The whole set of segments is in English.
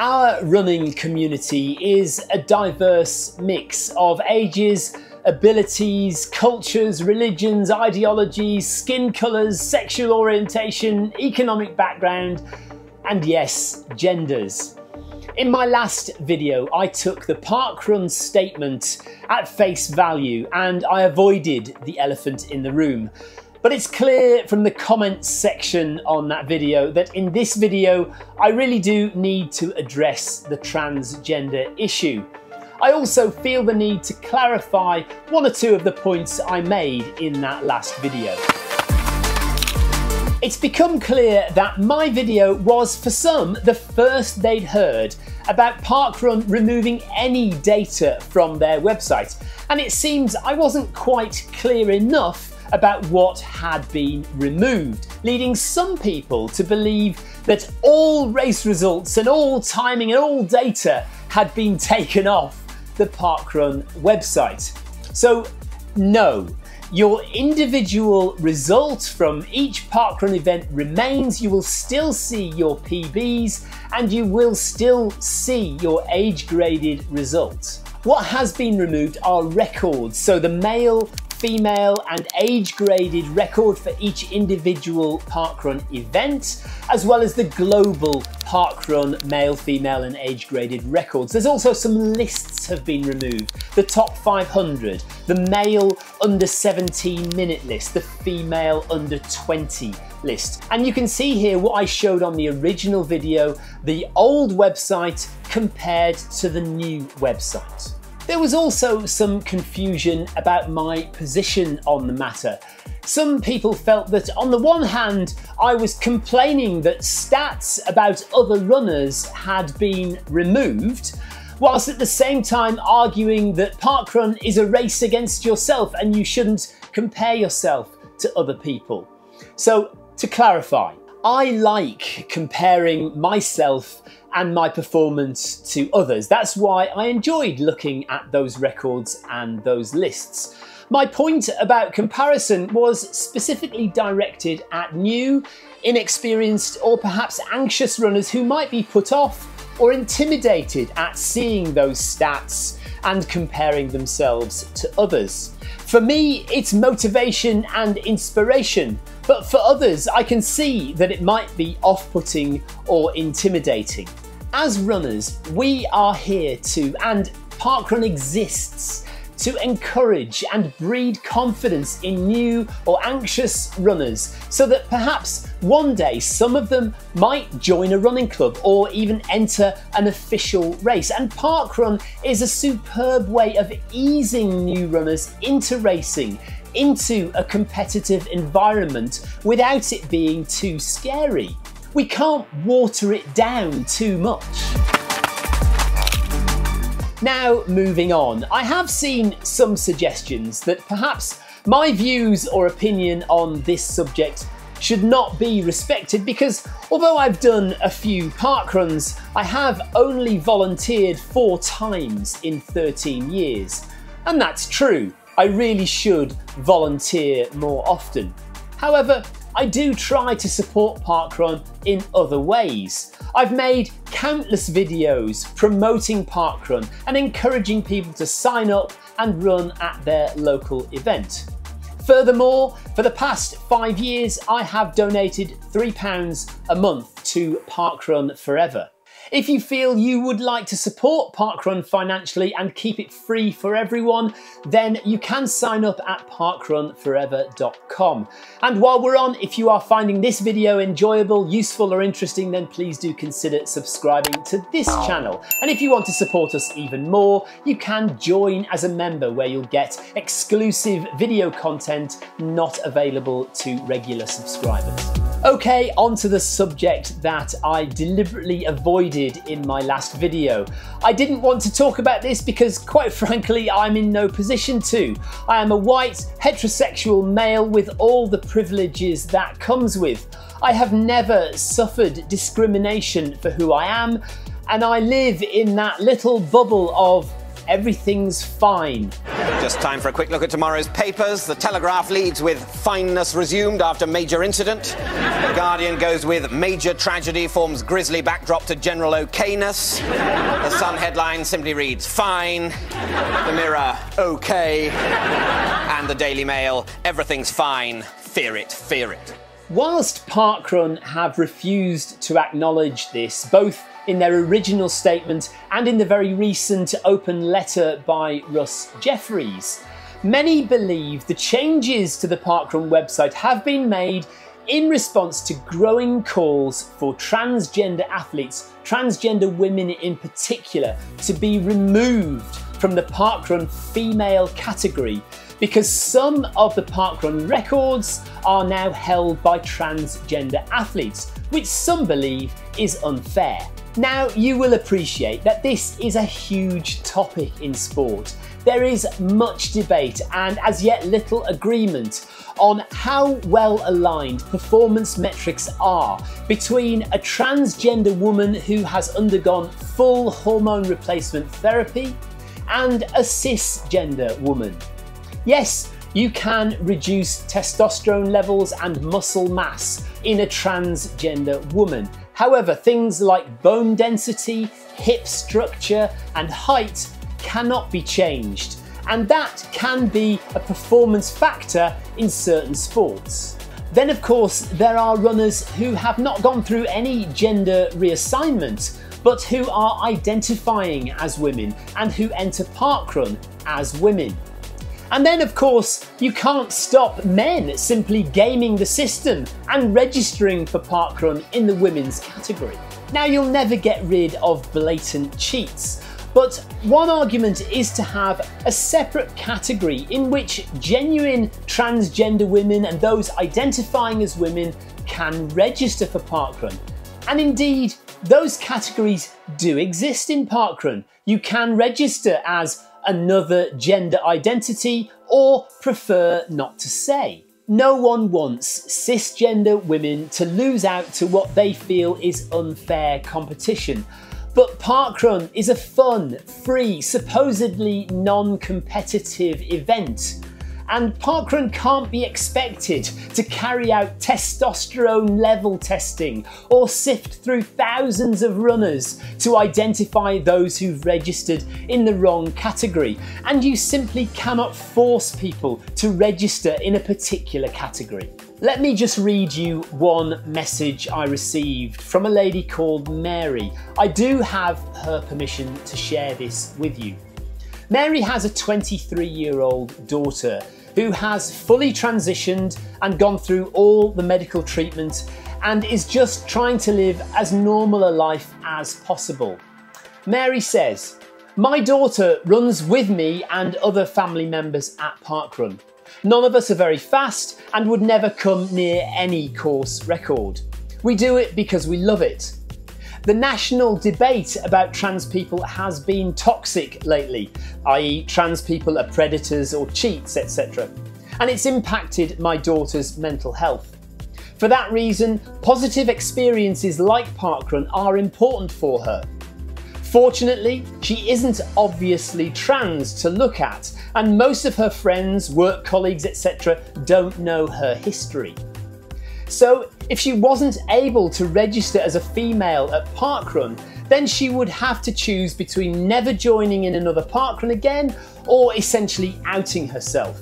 Our running community is a diverse mix of ages, abilities, cultures, religions, ideologies, skin colours, sexual orientation, economic background, and yes, genders. In my last video, I took the parkrun statement at face value and I avoided the elephant in the room. But it's clear from the comments section on that video that in this video, I really do need to address the transgender issue. I also feel the need to clarify one or two of the points I made in that last video. It's become clear that my video was, for some, the first they'd heard about parkrun removing any data from their website, and it seems I wasn't quite clear enough about what had been removed, leading some people to believe that all race results and all timing and all data had been taken off the parkrun website. So no, your individual result from each parkrun event remains. You will still see your PBs and you will still see your age-graded results. What has been removed are records, so the male, female and age-graded record for each individual parkrun event, as well as the global parkrun male, female and age-graded records. There's also some lists have been removed. The top 500, the male under 17 minute list, the female under 20 list. And you can see here what I showed on the original video, the old website compared to the new website. There was also some confusion about my position on the matter. Some people felt that on the one hand, I was complaining that stats about other runners had been removed, whilst at the same time arguing that parkrun is a race against yourself and you shouldn't compare yourself to other people. So to clarify, I like comparing myself and my performance to others. That's why I enjoyed looking at those records and those lists. My point about comparison was specifically directed at new, inexperienced, or perhaps anxious runners who might be put off or intimidated at seeing those stats and comparing themselves to others. For me, it's motivation and inspiration, but for others, I can see that it might be off-putting or intimidating. As runners, we are here to, and parkrun exists, to encourage and breed confidence in new or anxious runners, so that perhaps one day some of them might join a running club or even enter an official race. And parkrun is a superb way of easing new runners into racing, into a competitive environment without it being too scary. We can't water it down too much. Now, moving on, I have seen some suggestions that perhaps my views or opinion on this subject should not be respected because although I've done a few parkruns, I have only volunteered 4 times in 13 years. And that's true, I really should volunteer more often. However, I do try to support parkrun in other ways. I've made countless videos promoting parkrun and encouraging people to sign up and run at their local event. Furthermore, for the past 5 years, I have donated £3 a month to Parkrun Forever. If you feel you would like to support parkrun financially and keep it free for everyone, then you can sign up at parkrunforever.com. And while we're on, if you are finding this video enjoyable, useful or interesting, then please do consider subscribing to this channel. And if you want to support us even more, you can join as a member where you'll get exclusive video content not available to regular subscribers. Okay, on to the subject that I deliberately avoided in my last video. I didn't want to talk about this because, quite frankly, I'm in no position to. I am a white, heterosexual male with all the privileges that comes with. I have never suffered discrimination for who I am, and I live in that little bubble of everything's fine. Just time for a quick look at tomorrow's papers. The Telegraph leads with fineness resumed after major incident. The Guardian goes with major tragedy forms grisly backdrop to general okayness. The Sun headline simply reads fine. The Mirror, okay. And the Daily Mail, everything's fine. Fear it, fear it. Whilst Parkrun have refused to acknowledge this, both in their original statement and in the very recent open letter by Russ Jeffries, many believe the changes to the Parkrun website have been made in response to growing calls for transgender athletes, transgender women in particular, to be removed from the Parkrun female category, because some of the Parkrun records are now held by transgender athletes, which some believe is unfair. Now, you will appreciate that this is a huge topic in sport. There is much debate and as yet little agreement on how well aligned performance metrics are between a transgender woman who has undergone full hormone replacement therapy and a cisgender woman. Yes, you can reduce testosterone levels and muscle mass in a transgender woman. However, things like bone density, hip structure, and height cannot be changed, and that can be a performance factor in certain sports. Then, of course, there are runners who have not gone through any gender reassignment, but who are identifying as women and who enter Parkrun as women. And then, of course, you can't stop men simply gaming the system and registering for Parkrun in the women's category. Now, you'll never get rid of blatant cheats, but one argument is to have a separate category in which genuine transgender women and those identifying as women can register for Parkrun. And indeed, those categories do exist in Parkrun. You can register as another gender identity, or prefer not to say. No one wants cisgender women to lose out to what they feel is unfair competition. But Parkrun is a fun, free, supposedly non-competitive event. And Parkrun can't be expected to carry out testosterone level testing or sift through thousands of runners to identify those who've registered in the wrong category. And you simply cannot force people to register in a particular category. Let me just read you one message I received from a lady called Mary. I do have her permission to share this with you. Mary has a 23-year-old daughter who has fully transitioned and gone through all the medical treatment and is just trying to live as normal a life as possible. Mary says, "My daughter runs with me and other family members at Parkrun. None of us are very fast and would never come near any course record. We do it because we love it. The national debate about trans people has been toxic lately, i.e. trans people are predators or cheats, etc. And it's impacted my daughter's mental health. For that reason, positive experiences like Parkrun are important for her. Fortunately, she isn't obviously trans to look at, and most of her friends, work colleagues, etc. don't know her history. So if she wasn't able to register as a female at Parkrun, then she would have to choose between never joining in another Parkrun again or essentially outing herself,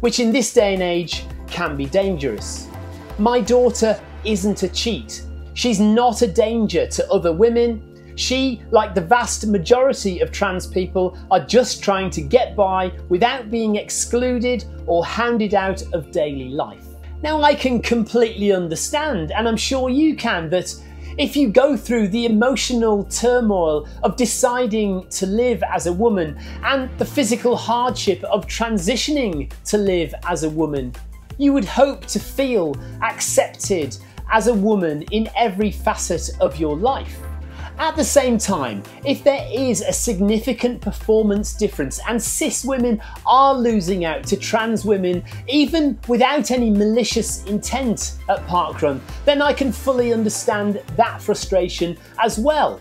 which in this day and age can be dangerous. My daughter isn't a cheat. She's not a danger to other women. She, like the vast majority of trans people, are just trying to get by without being excluded or hounded out of daily life." Now, I can completely understand, and I'm sure you can, that if you go through the emotional turmoil of deciding to live as a woman and the physical hardship of transitioning to live as a woman, you would hope to feel accepted as a woman in every facet of your life. At the same time, if there is a significant performance difference and cis women are losing out to trans women, even without any malicious intent at Parkrun, then I can fully understand that frustration as well.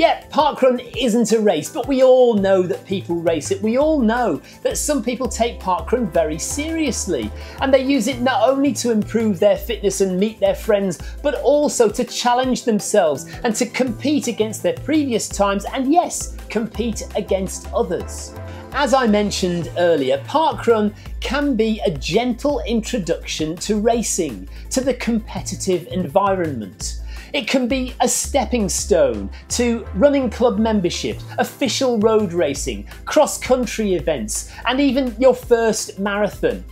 Yeah, parkrun isn't a race, but we all know that people race it. We all know that some people take parkrun very seriously, and they use it not only to improve their fitness and meet their friends, but also to challenge themselves and to compete against their previous times, and yes, compete against others. As I mentioned earlier, parkrun can be a gentle introduction to racing, to the competitive environment. It can be a stepping stone to running club membership, official road racing, cross-country events, and even your first marathon.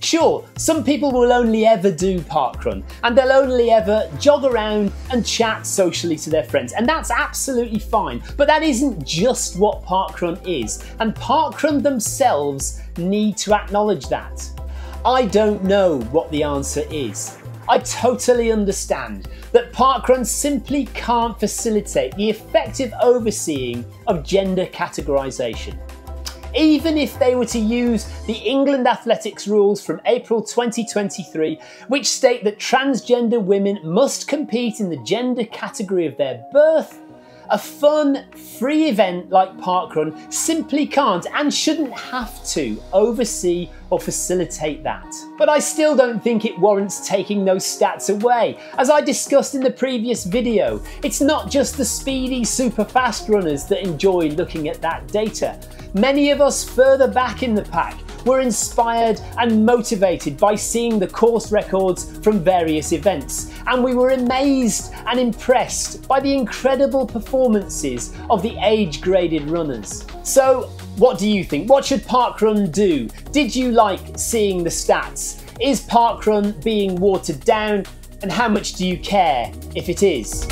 Sure, some people will only ever do parkrun, and they'll only ever jog around and chat socially to their friends, and that's absolutely fine, but that isn't just what parkrun is, and parkrun themselves need to acknowledge that. I don't know what the answer is. I totally understand that parkrun simply can't facilitate the effective overseeing of gender categorisation. Even if they were to use the England Athletics rules from April 2023, which state that transgender women must compete in the gender category of their birth, a fun, free event like parkrun simply can't and shouldn't have to oversee or facilitate that. But I still don't think it warrants taking those stats away. As I discussed in the previous video, it's not just the speedy, super fast runners that enjoy looking at that data. Many of us further back in the pack were inspired and motivated by seeing the course records from various events, and we were amazed and impressed by the incredible performances of the age-graded runners. So, what do you think? What should parkrun do? Did you like seeing the stats? Is parkrun being watered down? And how much do you care if it is?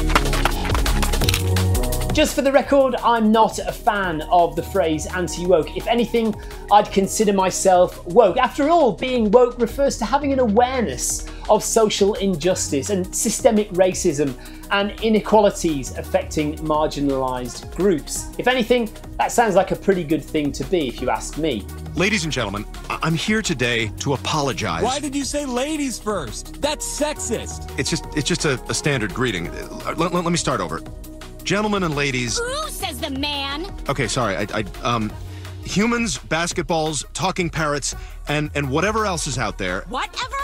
Just for the record, I'm not a fan of the phrase anti-woke. If anything, I'd consider myself woke. After all, being woke refers to having an awareness of social injustice and systemic racism and inequalities affecting marginalised groups. If anything, that sounds like a pretty good thing to be, if you ask me. Ladies and gentlemen, I'm here today to apologize. Why did you say ladies first? That's sexist. It's just a standard greeting. Let me start over. Gentlemen and ladies. Who says the man? Okay, sorry. Humans, basketballs, talking parrots, and whatever else is out there. Whatever?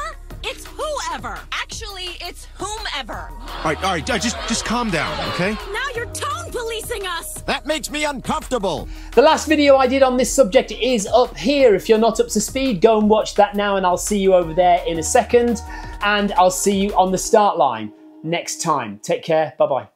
It's whoever. Actually, it's whomever. All right, just calm down, okay? Now you're tone policing us. That makes me uncomfortable. The last video I did on this subject is up here. If you're not up to speed, go and watch that now, and I'll see you over there in a second, and I'll see you on the start line next time. Take care. Bye-bye.